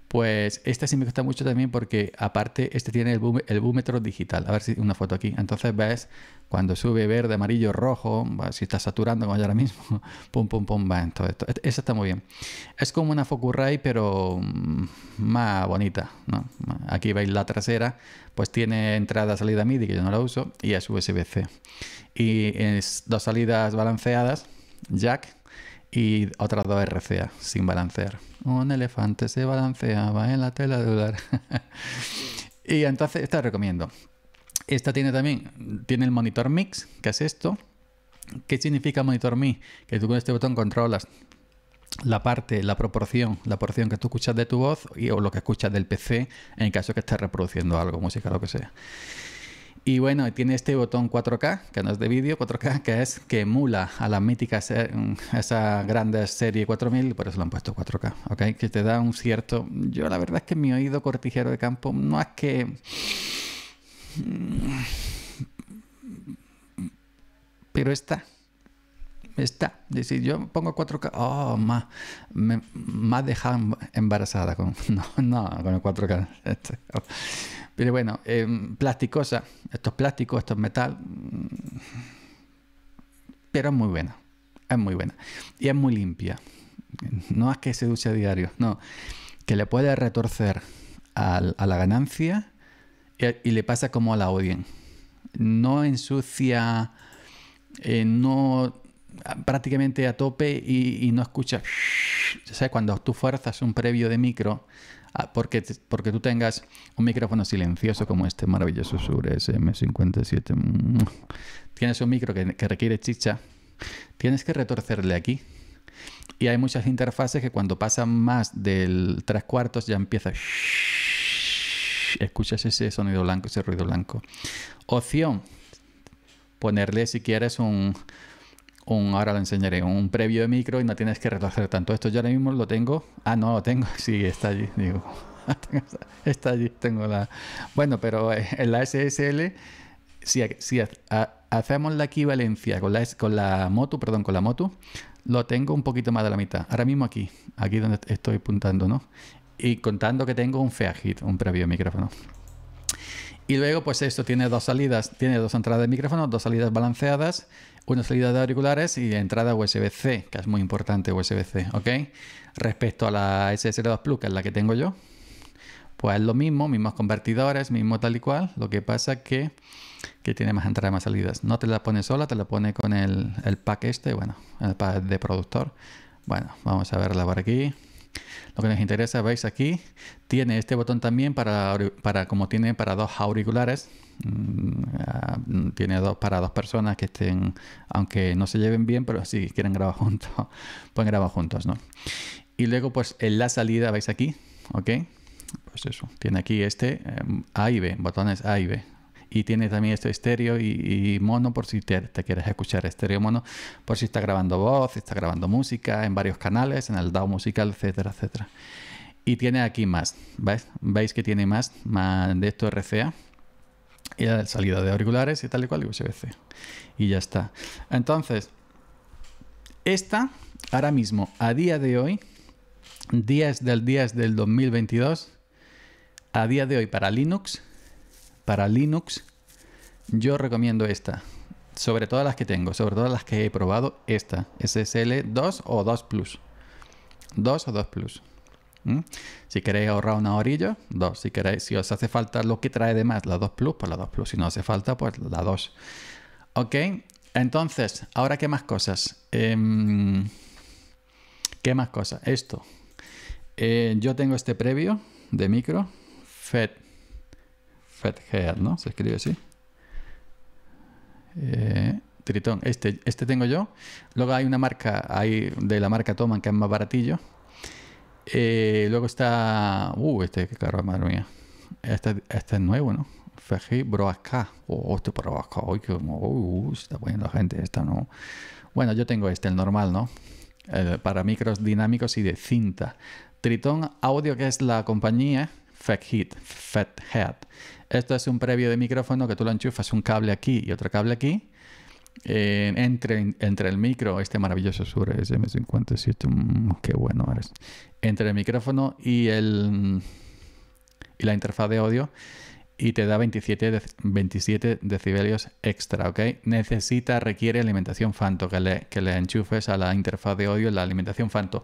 Pues este sí me gusta mucho también porque aparte este tiene el búmetro digital. A ver si una foto aquí. Entonces ves cuando sube verde, amarillo, rojo, si está saturando como yo ahora mismo, pum, pum, pum, va en todo esto. Eso está muy bien. Es como una Focusrite pero más bonita, ¿no? Aquí veis la trasera, pues tiene entrada, salida MIDI, que yo no la uso, y es USB-C. Y es dos salidas balanceadas, Jack, y otras dos RCA sin balancear. Un elefante se balanceaba en la tela de dólar. Y entonces esta recomiendo. Esta tiene también el monitor mix, que es esto. ¿Qué significa monitor mix? Que tú con este botón controlas la porción que tú escuchas de tu voz o lo que escuchas del PC en el caso que estés reproduciendo algo, música, lo que sea. Y bueno, tiene este botón 4K, que no es de vídeo, 4K, que emula a las míticas, esas grandes series 4000, por eso lo han puesto 4K, ¿ok? Que te da un cierto... Yo la verdad es que mi oído cortijero de campo no es que... prefiero esta. Esta, es decir, yo pongo 4K, oh, me ha dejado embarazada con, con el 4K. Pero bueno, plasticosa, esto es plástico, esto es metal, pero es muy buena, y es muy limpia. No es que se duche a diario, no, que le puede retorcer a la ganancia y le pasa como a la Audient. No ensucia, no... prácticamente a tope y no escuchas, ¿sabes? Cuando tú fuerzas un previo de micro porque tú tengas un micrófono silencioso como este maravilloso Shure SM57, tienes un micro que requiere chicha, tienes que retorcerle aquí, y hay muchas interfaces que cuando pasan más del 3/4 ya empieza, escuchas ese sonido blanco, ese ruido blanco. Opción, ponerle si quieres ahora lo enseñaré, un previo de micro y no tienes que retorcer tanto. Esto yo ahora mismo lo tengo. Ah, no lo tengo. Sí, está allí. Digo, está allí. Tengo la... Bueno, pero en la SSL, si hacemos la equivalencia con la Motu, lo tengo un poquito más de la mitad. Ahora mismo aquí, donde estoy apuntando, ¿no? Y contando que tengo un Fethead, un previo de micrófono. Y luego, pues esto tiene dos salidas, tiene dos entradas de micrófono, dos salidas balanceadas, una salida de auriculares y entrada USB-C, que es muy importante USB-C, ¿ok? Respecto a la SSL2 Plus, que es la que tengo yo, pues es lo mismo, mismos convertidores, mismo tal y cual, lo que pasa que tiene más entradas, más salidas. No te la pone sola, te la pone con el pack este, bueno, el pack de productor. Bueno, vamos a verla por aquí. Lo que nos interesa, veis aquí, tiene este botón también como tiene para dos auriculares, tiene para dos personas que estén, aunque no se lleven bien, pero si quieren grabar juntos, pueden grabar juntos, ¿no? Y luego, pues en la salida, veis aquí, ¿ok? Pues eso, tiene aquí este A y B, botones A y B. Y tiene también esto estéreo y mono, por si te quieres escuchar estéreo mono, por si está grabando voz, está grabando música en varios canales, en el DAW musical, etcétera, etcétera. Y tiene aquí más, ¿veis? ¿Veis que tiene más de esto RCA? Y la salida de auriculares y tal y cual, y USB-C. Y ya está. Entonces, esta, ahora mismo, a día de hoy, 10/10/2022, a día de hoy para Linux... yo recomiendo esta, sobre todas las que tengo, sobre todas las que he probado, esta, SSL2 o 2 Plus. 2 o 2 Plus. ¿Mm? Si queréis ahorrar una horilla, 2. Si queréis, si os hace falta lo que trae de más, la 2 Plus, pues la 2 Plus. Si no hace falta, pues la 2. Ok, entonces, ahora qué más cosas. ¿Qué más cosas? Esto. Yo tengo este previo de micro, Fethead, ¿no? Se escribe así. Tritón. Este tengo yo. Luego hay una marca, de la marca Thomann, que es más baratillo. Luego está... este, qué caro, madre mía. Este es nuevo, ¿no? Fethead Broadcast. Este Broadcast. Se está poniendo la gente esta, ¿no? Bueno, yo tengo este, el normal, ¿no? Para micros dinámicos y de cinta. Tritón Audio, que es la compañía... Fethead. Esto es un previo de micrófono que tú lo enchufas un cable aquí y otro cable aquí. Entre el micro, este maravilloso Shure SM57, qué bueno eres. Entre el micrófono y la interfaz de audio, y te da 27 decibelios extra, ¿ok? Requiere alimentación Fanto, que le enchufes a la interfaz de audio la alimentación Fanto,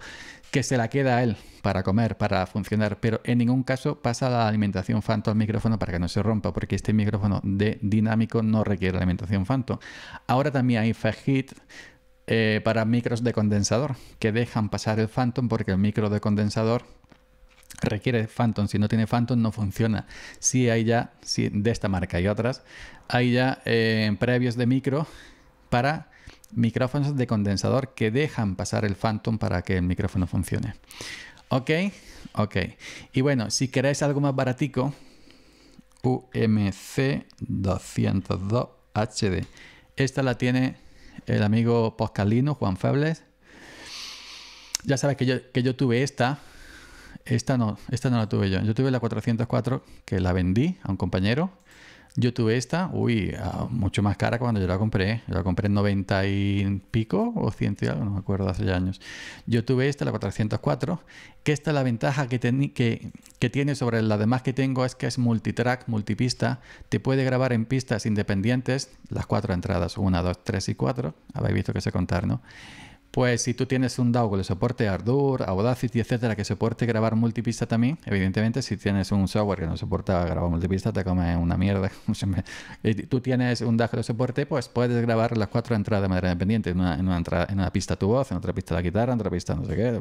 que se la queda a él para comer, para funcionar, pero en ningún caso pasa la alimentación Fanto al micrófono para que no se rompa, porque este micrófono de dinámico no requiere alimentación Fanto. Ahora también hay Fethead para micros de condensador, que dejan pasar el Phantom, porque el micro de condensador requiere Phantom. Si no tiene Phantom no funciona. Sí, hay ya, de esta marca y otras, hay ya previos de micro para micrófonos de condensador que dejan pasar el Phantom para que el micrófono funcione. Ok, ok. Y bueno, si queréis algo más baratico, UMC202HD. Esta la tiene el amigo Poscalino, Juan Febles. Ya sabes que yo tuve esta. Esta no la tuve yo. Yo tuve la 404, que la vendí a un compañero. Yo tuve esta, uy, mucho más cara cuando yo la compré. Yo la compré en 90 y pico o 100 y algo, no me acuerdo, hace ya años. Yo tuve esta, la 404, que esta es la ventaja que tiene sobre las demás que tengo, es que es multitrack, multipista. Te puede grabar en pistas independientes, las cuatro entradas, 1, 2, 3 y 4. Habéis visto que sé contar, ¿no? Pues si tú tienes un DAW que le soporte Ardour, Audacity, etcétera, que soporte grabar multipista también, evidentemente si tienes un software que no soporta grabar multipista, te comes una mierda. Tú tienes un DAW que lo soporte, pues puedes grabar las cuatro entradas de manera independiente. En una pista tu voz, en otra pista la guitarra, en otra pista no sé qué.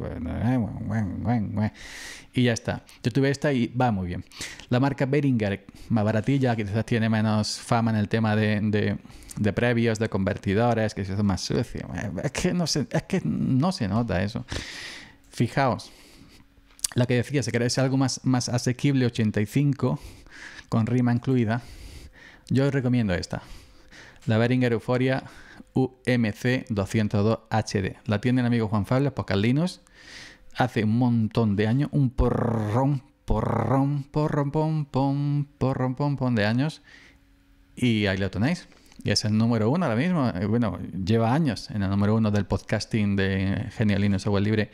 Y ya está. Yo tuve esta y va muy bien. La marca Behringer, más baratilla, quizás tiene menos fama en el tema de previos, de convertidores, que se hace más sucio. Es que no se nota eso. Fijaos, la que decía, si queréis algo más asequible, 85, con rima incluida, yo os recomiendo esta. La Behringer Euphoria UMC202HD. La tiene el amigo Juan Fabio, Podcast Linux, hace un montón de años, un porrón de años, y ahí lo tenéis. Y es el número uno ahora mismo. Bueno, lleva años en el número uno del podcasting de Genial Linux Software Libre,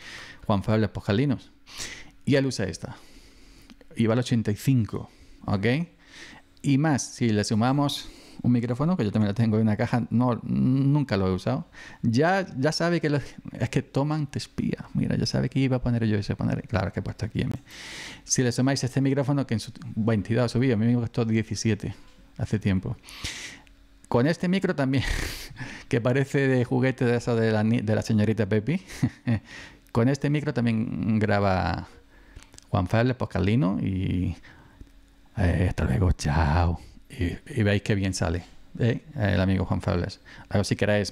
Juan Fabio Podcast Linux. Y él usa esta. Y va al 85, ¿ok? Y más, si le sumamos un micrófono, que yo también lo tengo en una caja, no, nunca lo he usado. Ya sabe que... es que Thomann te espía. Mira, ya sabe que iba a poner yo ese panel. Claro que he puesto aquí M. Si le sumáis este micrófono, que en su 22 subí, a mí me costó 17 hace tiempo. Con este micro también, que parece de juguete de eso de la señorita Pepi, con este micro también graba Juan Fabio Podcast Linux y hasta luego, chao. Y veis que bien sale, ¿eh? El amigo Juan Fabio. Ahora, si queráis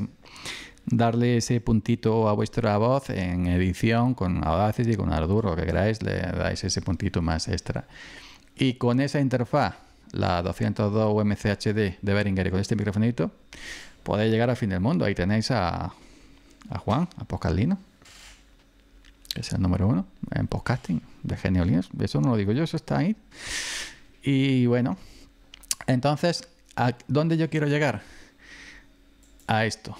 darle ese puntito a vuestra voz en edición con Audacity, con Ardour, lo que queráis, le dais ese puntito más extra. Y con esa interfaz, la 202 UMC HD de Behringer, con este microfonito podéis llegar al fin del mundo. Ahí tenéis a Juan, a Podcast Linux, que es el número uno en podcasting de Genio Linux. Eso no lo digo yo, eso está ahí. Y bueno, entonces, ¿a dónde yo quiero llegar? A esto,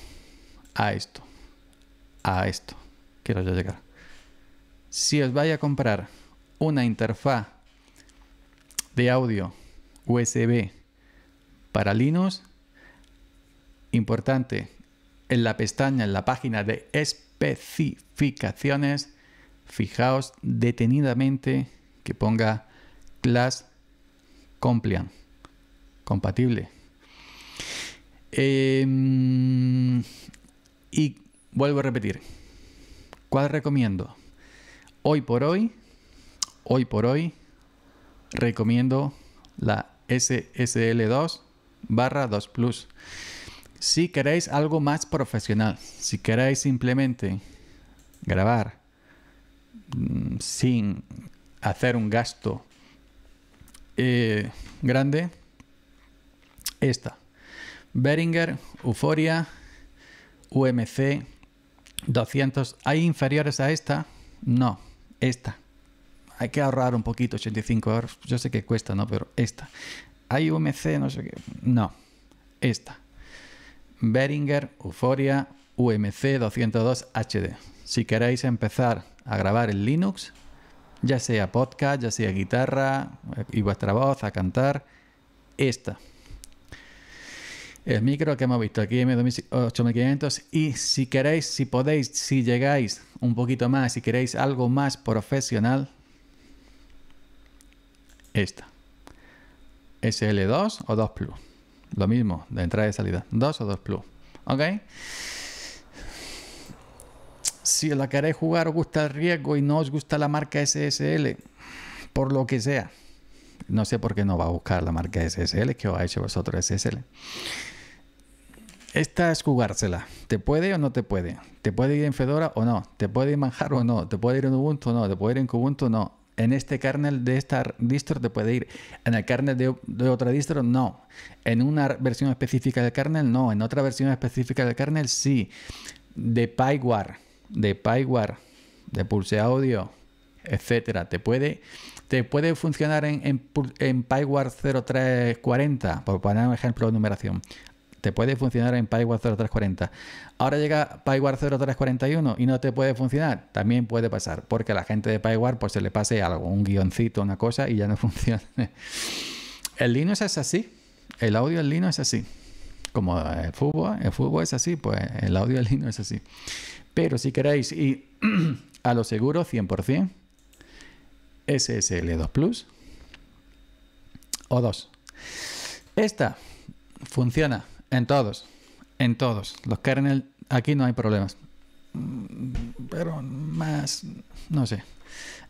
a esto, a esto quiero yo llegar. Si os vais a comprar una interfaz de audio USB para Linux, importante, en la pestaña, en la página de especificaciones, fijaos detenidamente que ponga Class Compliant, compatible. Y vuelvo a repetir, ¿cuál recomiendo? Hoy por hoy recomiendo la SSL2/2 Plus. Si queréis algo más profesional, si queréis simplemente grabar sin hacer un gasto grande, esta Behringer Euphoria UMC 200. ¿Hay inferiores a esta? No, esta hay que ahorrar un poquito, 85 euros. Yo sé que cuesta, ¿no? Pero esta. Hay UMC, no sé qué. No. Esta. Behringer Euphoria UMC 202 HD. Si queréis empezar a grabar en Linux, ya sea podcast, ya sea guitarra y vuestra voz, a cantar, esta. El micro que hemos visto aquí, M8500. Y si queréis, si podéis, si llegáis un poquito más, si queréis algo más profesional, esta SL2 o 2 Plus, lo mismo de entrada y salida, 2 o 2 Plus, ¿ok? Si la queréis jugar, os gusta el riesgo y no os gusta la marca SSL, por lo que sea, no sé por qué no va a buscar la marca SSL, que os ha hecho vosotros SSL. Esta es jugársela. ¿Te puede o no te puede? ¿Te puede ir en Fedora o no? ¿Te puede ir en Manjaro o no? ¿Te puede ir en Ubuntu o no? ¿Te puede ir en Kubuntu o no? En este kernel de esta distro te puede ir, en el kernel de otra distro no, en una versión específica del kernel no, en otra versión específica del kernel sí. De Pipewire, de PulseAudio, etcétera. Te puede funcionar en Pipewire 0340, por poner un ejemplo de numeración. Te puede funcionar en Pipewire 0340. Ahora llega Pipewire 0341 y no te puede funcionar. También puede pasar, porque a la gente de Pipewire pues se le pase algo, un guioncito, una cosa, y ya no funciona. El Linux es así. El audio en Linux es así. Como el fútbol es así, pues el audio en Linux es así. Pero si queréis ir a lo seguro, 100%, SSL2 Plus o 2. Esta funciona en todos los kernel. Aquí no hay problemas, pero más, no sé.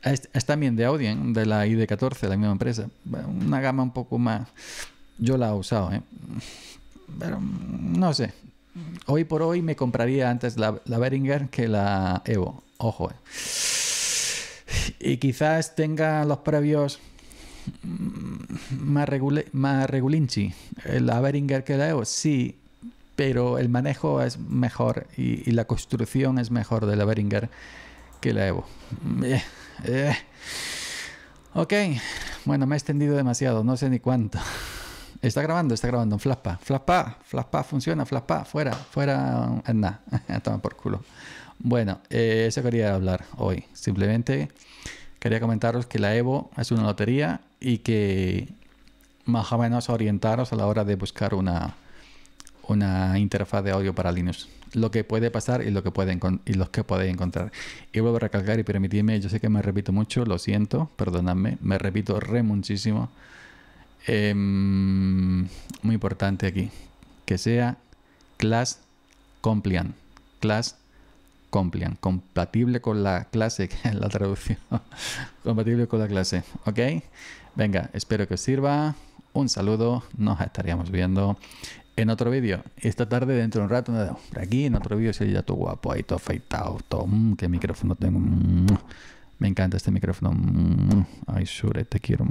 Es también de Audient, de la ID14, de la misma empresa. Una gama un poco más. Yo la he usado, ¿eh? Pero no sé. Hoy por hoy me compraría antes la Behringer que la Evo. Ojo. Y quizás tenga los previos más regulinchi. La Behringer que la Evo, sí, pero el manejo es mejor y la construcción es mejor de la Behringer que la Evo. Ok, bueno, me he extendido demasiado, no sé ni cuánto. Está grabando en Flashpa funciona, Flashpa, fuera, en nada, toma por culo. Bueno, eso quería hablar hoy. Simplemente quería comentaros que la Evo es una lotería y que más o menos orientaros a la hora de buscar una interfaz de audio para Linux. Lo que puede pasar y los que podéis encontrar. Y vuelvo a recalcar y permitidme, yo sé que me repito mucho, lo siento, perdonadme, me repito re muchísimo. Muy importante aquí que sea class compliant, compatible con la clase, que es la traducción, compatible con la clase. Ok, venga, espero que os sirva, un saludo, nos estaríamos viendo en otro vídeo esta tarde, dentro de un rato, no, por aquí en otro vídeo. Soy ya todo guapo ahí, todo afeitado, todo, qué micrófono tengo, me encanta este micrófono, ay Shure, te quiero.